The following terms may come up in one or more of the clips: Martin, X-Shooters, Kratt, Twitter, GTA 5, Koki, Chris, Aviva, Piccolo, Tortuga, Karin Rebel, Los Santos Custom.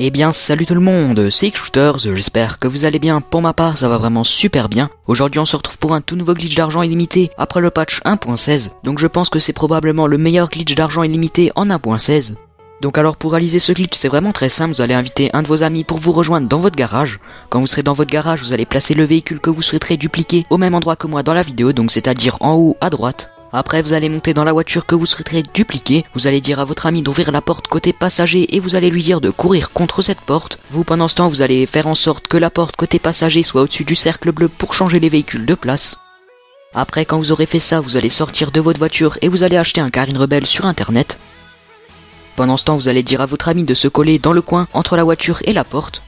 Eh bien salut tout le monde, c'est X-Shooters, j'espère que vous allez bien, pour ma part ça va vraiment super bien. Aujourd'hui on se retrouve pour un tout nouveau glitch d'argent illimité après le patch 1.16, donc je pense que c'est probablement le meilleur glitch d'argent illimité en 1.16. Donc alors pour réaliser ce glitch c'est vraiment très simple, vous allez inviter un de vos amis pour vous rejoindre dans votre garage. Quand vous serez dans votre garage, vous allez placer le véhicule que vous souhaiterez dupliquer au même endroit que moi dans la vidéo, donc c'est-à-dire en haut à droite. Après vous allez monter dans la voiture que vous souhaiterez dupliquer, vous allez dire à votre ami d'ouvrir la porte côté passager et vous allez lui dire de courir contre cette porte. Vous pendant ce temps vous allez faire en sorte que la porte côté passager soit au-dessus du cercle bleu pour changer les véhicules de place. Après quand vous aurez fait ça, vous allez sortir de votre voiture et vous allez acheter un Karin Rebel sur internet. Pendant ce temps vous allez dire à votre ami de se coller dans le coin entre la voiture et la porte.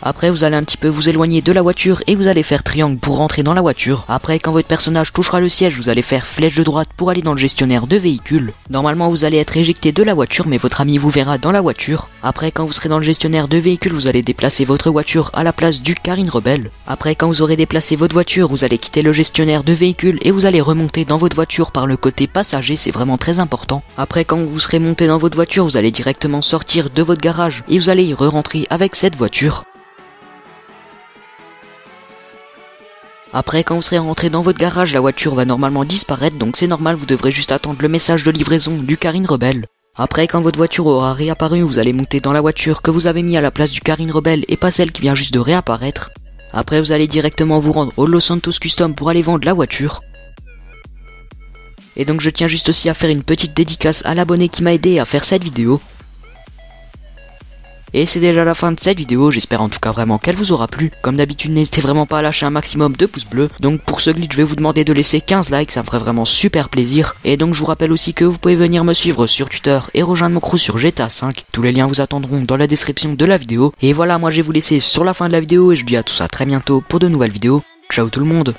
Après vous allez un petit peu vous éloigner de la voiture et vous allez faire triangle pour rentrer dans la voiture. Après quand votre personnage touchera le siège, vous allez faire flèche de droite pour aller dans le gestionnaire de véhicules. Normalement vous allez être éjecté de la voiture mais votre ami vous verra dans la voiture. Après quand vous serez dans le gestionnaire de véhicules, vous allez déplacer votre voiture à la place du Karin Rebel. Après quand vous aurez déplacé votre voiture, vous allez quitter le gestionnaire de véhicules et vous allez remonter dans votre voiture par le côté passager, c'est vraiment très important. Après quand vous serez monté dans votre voiture, vous allez directement sortir de votre garage et vous allez y re-rentrer avec cette voiture. Après quand vous serez rentré dans votre garage, la voiture va normalement disparaître, donc c'est normal, vous devrez juste attendre le message de livraison du Karin Rebel. Après quand votre voiture aura réapparu, vous allez monter dans la voiture que vous avez mis à la place du Karin Rebel et pas celle qui vient juste de réapparaître. Après vous allez directement vous rendre au Los Santos Custom pour aller vendre la voiture. Et donc je tiens juste aussi à faire une petite dédicace à l'abonné qui m'a aidé à faire cette vidéo. Et c'est déjà la fin de cette vidéo, j'espère en tout cas vraiment qu'elle vous aura plu. Comme d'habitude n'hésitez vraiment pas à lâcher un maximum de pouces bleus. Donc pour ce glitch je vais vous demander de laisser 15 likes, ça me ferait vraiment super plaisir. Et donc je vous rappelle aussi que vous pouvez venir me suivre sur Twitter et rejoindre mon crew sur GTA 5. Tous les liens vous attendront dans la description de la vidéo. Et voilà, moi je vais vous laisser sur la fin de la vidéo et je vous dis à tous à très bientôt pour de nouvelles vidéos. Ciao tout le monde.